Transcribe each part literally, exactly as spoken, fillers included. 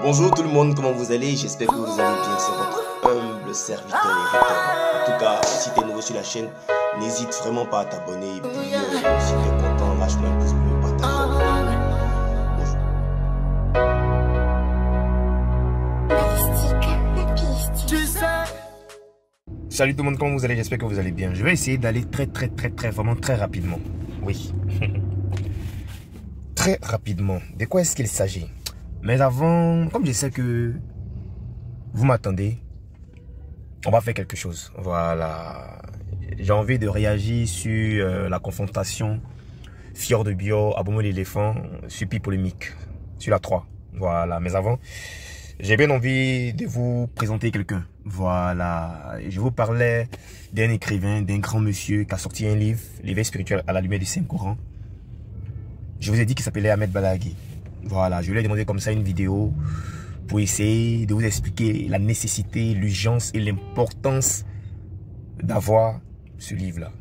Bonjour tout le monde, comment vous allez? J'espère que vous allez bien, c'est votre humble serviteur Hériton. En tout cas, si tu es nouveau sur la chaîne, n'hésite vraiment pas à t'abonner. Et puis, euh, si tu es content, lâche-moi un pouce bleu, partage. Salut tout le monde, comment vous allez? J'espère que vous allez bien. Je vais essayer d'aller très très très très vraiment très rapidement. Oui. Très rapidement. De quoi est-ce qu'il s'agit? Mais avant, comme je sais que vous m'attendez, on va faire quelque chose. Voilà. J'ai envie de réagir sur euh, la confrontation Fior deux Bior, Abomé l'éléphant, sur Pi Polémique, sur la trois. Voilà. Mais avant, j'ai bien envie de vous présenter quelqu'un. Voilà. Je vous parlais d'un écrivain, d'un grand monsieur qui a sorti un livre, L'éveil spirituel à la lumière du Saint-Coran. Je vous ai dit qu'il s'appelait Ahmed Balaghi. Voilà, je lui ai demandé comme ça une vidéo pour essayer de vous expliquer la nécessité, l'urgence et l'importance d'avoir ce livre-là.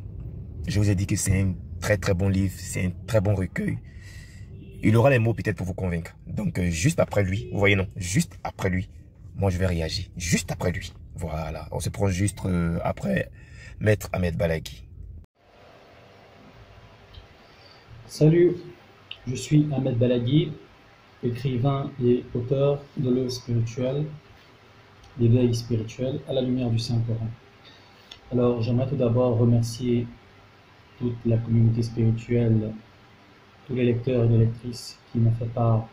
Je vous ai dit que c'est un très très bon livre, c'est un très bon recueil. Il aura les mots peut-être pour vous convaincre. Donc euh, juste après lui, vous voyez non, juste après lui, moi je vais réagir. Juste après lui, voilà, on se prend juste euh, après Maître Ahmed Balaghi. Salut, je suis Ahmed Balaghi, écrivain et auteur de l'œuvre spirituelle, l'éveil spirituel à la lumière du Saint-Coran. Alors, j'aimerais tout d'abord remercier toute la communauté spirituelle, tous les lecteurs et les lectrices qui m'ont fait part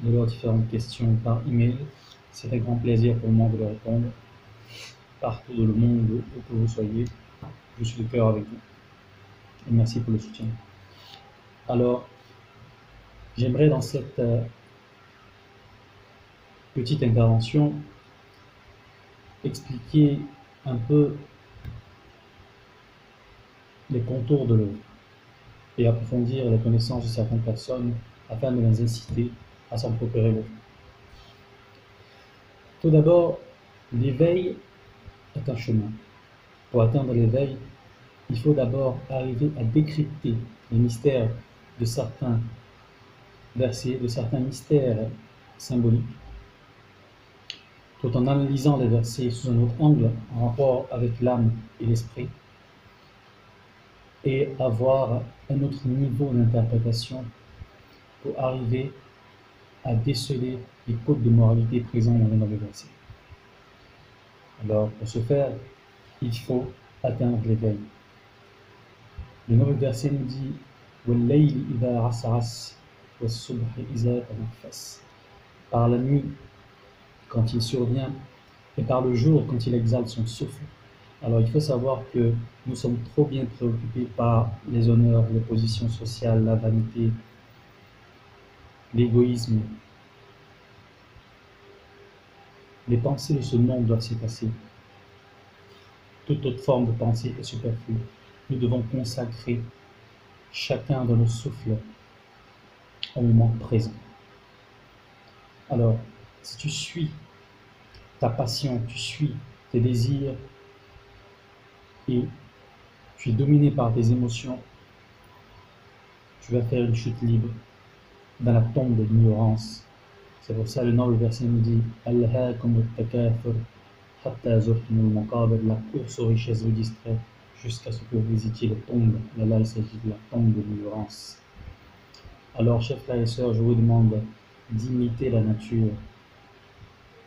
de leurs différentes questions par email. C'est un grand plaisir pour moi de leur répondre, partout dans le monde où que vous soyez. Je suis de cœur avec vous. Et merci pour le soutien. Alors, j'aimerais dans cette petite intervention expliquer un peu les contours de l'œuvre et approfondir les connaissances de certaines personnes afin de les inciter à s'en procurer l'œuvre. Tout d'abord, l'éveil est un chemin. Pour atteindre l'éveil, il faut d'abord arriver à décrypter les mystères de certains versets, de certains mystères symboliques, tout en analysant les versets sous un autre angle en rapport avec l'âme et l'esprit, et avoir un autre niveau d'interprétation pour arriver à déceler les codes de moralité présents dans les versets. Alors, pour ce faire, il faut atteindre l'éveil. Le nouveau verset nous dit « Wallayli idha ras'as » par la nuit quand il survient et par le jour quand il exhale son souffle. Alors il faut savoir que nous sommes trop bien préoccupés par les honneurs, les positions sociales, la vanité, l'égoïsme. Les pensées de ce monde doivent se passer. Toute autre forme de pensée est superflue. Nous devons consacrer chacun de nos souffles au moment présent. Alors, si tu suis ta passion, tu suis tes désirs et tu es dominé par tes émotions, tu vas faire une chute libre dans la tombe de l'ignorance. C'est pour ça que le noble verset nous dit la course aux richesses vous distrait jusqu'à ce que vous visitiez les tombes. Là, là il s'agit de la tombe de l'ignorance. Alors, chers frères et sœurs, je vous demande d'imiter la nature.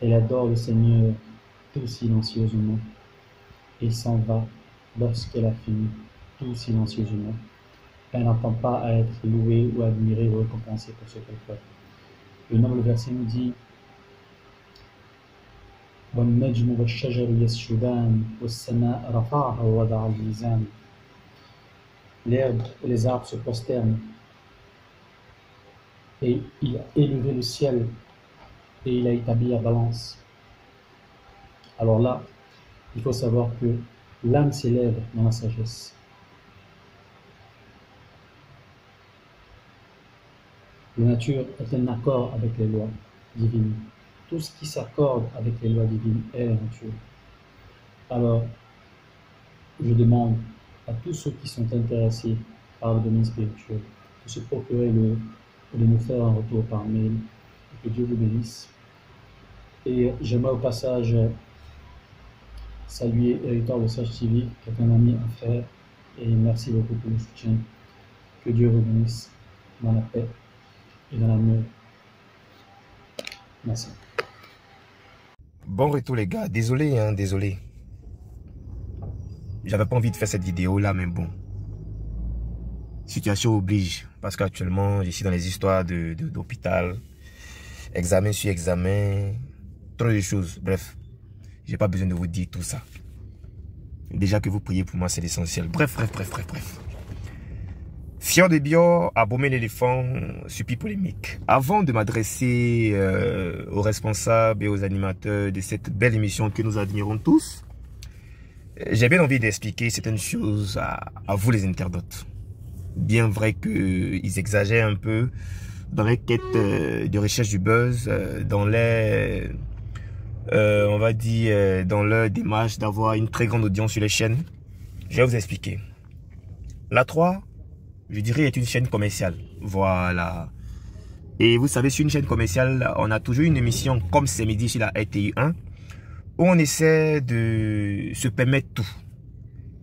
Elle adore le Seigneur tout silencieusement et s'en va lorsqu'elle a fini tout silencieusement. Elle n'attend pas à être louée ou admirée ou récompensée pour ce qu'elle fait. Le noble verset nous dit l'herbe et les arbres se prosternent. Et il a élevé le ciel et il a établi la balance. Alors là, il faut savoir que l'âme s'élève dans la sagesse. La nature est en accord avec les lois divines. Tout ce qui s'accorde avec les lois divines est la nature. Alors, je demande à tous ceux qui sont intéressés par le domaine spirituel de se procurer le et de nous faire un retour par mail. Que Dieu vous bénisse Et j'aimerais au passage saluer Hériton de Search T V, qui est un ami, un frère, et merci beaucoup pour le soutien. Que Dieu vous bénisse dans la paix et dans l'amour. Merci. Bon retour les gars, désolé, hein, désolé. J'avais pas envie de faire cette vidéo là, mais bon. Situation oblige, parce qu'actuellement, je suis dans les histoires de, de, d'hôpital, examen sur examen, trop de choses, bref. J'ai pas besoin de vous dire tout ça. Déjà que vous priez pour moi, c'est l'essentiel. Bref, bref, bref, bref, bref. Fior deux Bior, Abomé l'éléphant, sur Pi Polémique. Avant de m'adresser euh, aux responsables et aux animateurs de cette belle émission que nous admirons tous, j'ai bien envie d'expliquer certaines choses à, à vous les internautes. Bien vrai qu'ils exagèrent un peu dans les quêtes de recherche du buzz, dans les... Euh, on va dire, euh, dans leur démarche d'avoir une très grande audience sur les chaînes. Je vais vous expliquer. La trois, je dirais, est une chaîne commerciale. Voilà. Et vous savez, sur une chaîne commerciale, on a toujours une émission comme c'est midi sur la R T I un, où on essaie de se permettre tout.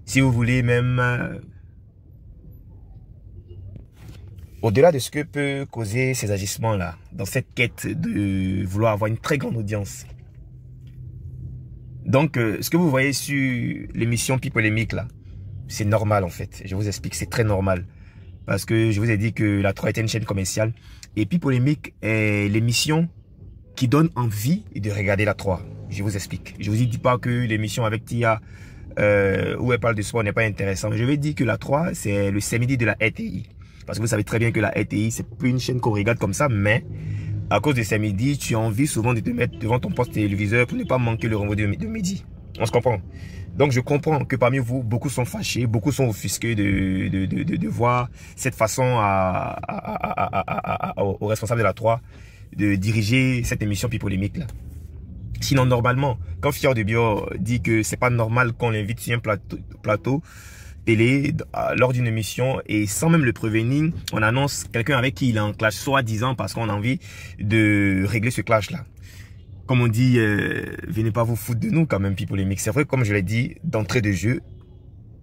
Si vous voulez, même... Euh, au-delà de ce que peut causer ces agissements-là, dans cette quête de vouloir avoir une très grande audience. Donc, ce que vous voyez sur l'émission Pi Polémique, là, c'est normal, en fait. Je vous explique, c'est très normal. Parce que je vous ai dit que La trois était une chaîne commerciale. Et Pi Polémique est l'émission qui donne envie de regarder La trois. Je vous explique. Je vous dis pas que l'émission avec Tia, euh, où elle parle de sport, n'est pas intéressante. Je vais dire que La trois, c'est le samedi de la R T I. Parce que vous savez très bien que la R T I, c'est plus une chaîne qu'on regarde comme ça, mais... à cause de ces midis, tu as envie souvent de te mettre devant ton poste téléviseur pour ne pas manquer le rendez-vous de midi. On se comprend. Donc, je comprends que parmi vous, beaucoup sont fâchés, beaucoup sont offusqués de, de, de, de, de voir cette façon à, à, à, à, à, à, aux responsables de La trois de diriger cette émission Pi Polémique-là. Sinon, normalement, quand Fior deux Bior dit que c'est pas normal qu'on l'invite sur un plateau, plateau télé lors d'une émission et sans même le prévenir, on annonce quelqu'un avec qui il est en clash, soi-disant parce qu'on a envie de régler ce clash-là. Comme on dit, euh, venez pas vous foutre de nous quand même, Pi Polémique. C'est vrai, comme je l'ai dit, d'entrée de jeu,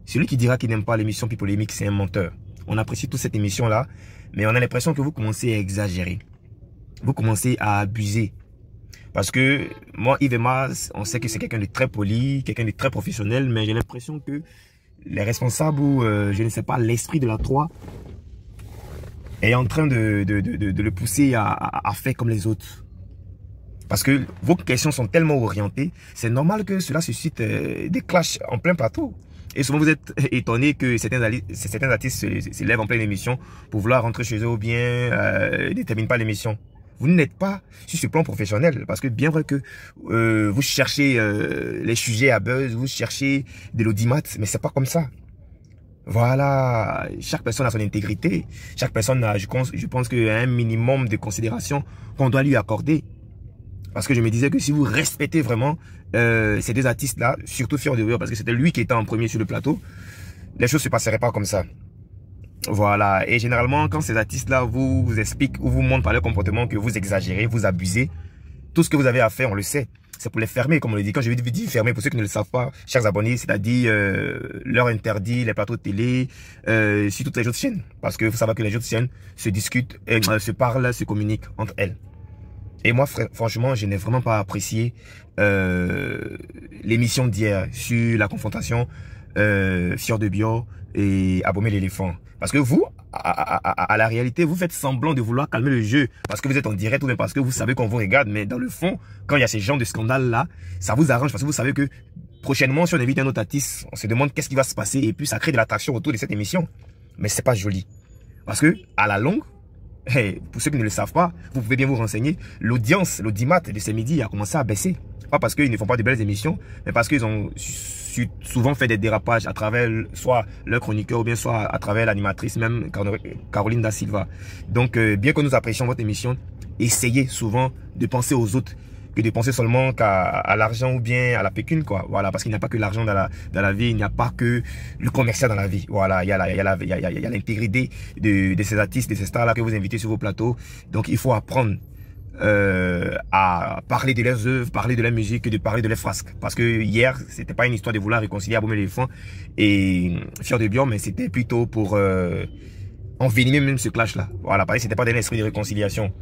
celui qui dira qu'il n'aime pas l'émission Pi Polémique, c'est un menteur. On apprécie toute cette émission-là, mais on a l'impression que vous commencez à exagérer. Vous commencez à abuser. Parce que moi, Yves et Mas, on sait que c'est quelqu'un de très poli, quelqu'un de très professionnel, mais j'ai l'impression que les responsables ou euh, je ne sais pas, l'esprit de La trois est en train de, de, de, de le pousser à, à, à faire comme les autres. Parce que vos questions sont tellement orientées, c'est normal que cela suscite euh, des clashs en plein plateau. Et souvent vous êtes étonné que certains, certains artistes se, se lèvent en pleine émission pour vouloir rentrer chez eux ou bien euh, ne terminent pas l'émission. Vous n'êtes pas sur ce plan professionnel parce que bien vrai que euh, vous cherchez euh, les sujets à buzz, vous cherchez de l'audimat, mais c'est pas comme ça. Voilà, chaque personne a son intégrité, chaque personne a, je, je pense qu'il y a un minimum de considération qu'on doit lui accorder. Parce que je me disais que si vous respectez vraiment euh, ces deux artistes-là, surtout Fior deux Bior, parce que c'était lui qui était en premier sur le plateau, les choses se passeraient pas comme ça. Voilà, et généralement, quand ces artistes-là vous, vous expliquent ou vous montrent par leur comportement que vous exagérez, vous abusez, tout ce que vous avez à faire, on le sait, c'est pour les fermer, comme on le dit. Quand je vous dis fermer, pour ceux qui ne le savent pas, chers abonnés, c'est-à-dire euh, leur interdit, les plateaux de télé, euh, sur toutes les autres chaînes. Parce que vous savez que les autres chaînes se discutent, et, euh, se parlent, se communiquent entre elles. Et moi, franchement, je n'ai vraiment pas apprécié euh, l'émission d'hier sur la confrontation euh, Fior deux Bior et Abomé l'éléphant. Parce que vous, à, à, à la réalité, vous faites semblant de vouloir calmer le jeu. Parce que vous êtes en direct ou même parce que vous savez qu'on vous regarde. Mais dans le fond, quand il y a ces genres de scandales-là, ça vous arrange. Parce que vous savez que prochainement, si on invite un autre artiste, on se demande qu'est-ce qui va se passer. Et puis, ça crée de l'attraction autour de cette émission. Mais c'est pas joli. Parce que, à la longue, hey, pour ceux qui ne le savent pas, vous pouvez bien vous renseigner. L'audience, l'audimat de ces midis a commencé à baisser. Pas parce qu'ils ne font pas de belles émissions, mais parce qu'ils ont souvent fait des dérapages à travers soit leur chroniqueur ou bien soit à travers l'animatrice même, Caroline Da Silva. Donc, euh, bien que nous apprécions votre émission, essayez souvent de penser aux autres que de penser seulement qu'à à, l'argent ou bien à la pécune, quoi. Voilà, parce qu'il n'y a pas que l'argent dans la, dans la vie, il n'y a pas que le commercial dans la vie. Voilà, il y a l'intégrité de, de ces artistes, de ces stars-là que vous invitez sur vos plateaux. Donc, il faut apprendre euh, à parler de leurs œuvres, parler de la musique, de parler de leurs frasques. Parce que hier, c'était pas une histoire de vouloir réconcilier Abomé l'éléphant et Fior deux Bior, mais c'était plutôt pour euh, envenimer même ce clash-là. Voilà, parce que c'était pas d'un esprit de réconciliation.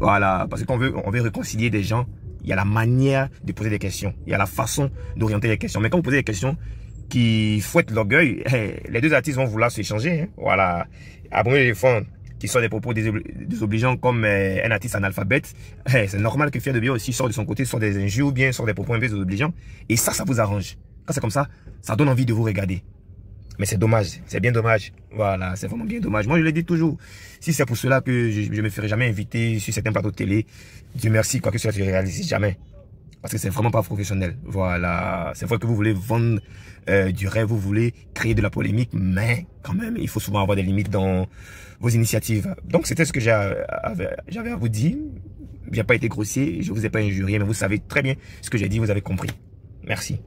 Voilà, parce qu'on veut, on veut réconcilier des gens. Il y a la manière de poser des questions. Il y a la façon d'orienter les questions. Mais quand vous posez des questions qui fouettent l'orgueil, les deux artistes vont vouloir s'échanger. Hein. Voilà. Abomé l'éléphant qui sort des propos désobligeants comme euh, un artiste analphabète. Eh, c'est normal que Fior deux Bior aussi sort de son côté, sort des injures ou bien sort des propos un peu désobligeants. Et ça, ça vous arrange. Quand c'est comme ça, ça donne envie de vous regarder. Mais c'est dommage, c'est bien dommage. Voilà, c'est vraiment bien dommage. Moi, je le dis toujours. Si c'est pour cela que je ne me ferai jamais inviter sur certains plateaux de télé, Dieu merci, quoi que cela, je ne réalise jamais. Parce que c'est vraiment pas professionnel. Voilà, c'est vrai que vous voulez vendre euh, du rêve, vous voulez créer de la polémique, mais quand même, il faut souvent avoir des limites dans vos initiatives. Donc, c'était ce que j'avais à vous dire. Je n'ai pas été grossier, je ne vous ai pas injurié, mais vous savez très bien ce que j'ai dit, vous avez compris. Merci.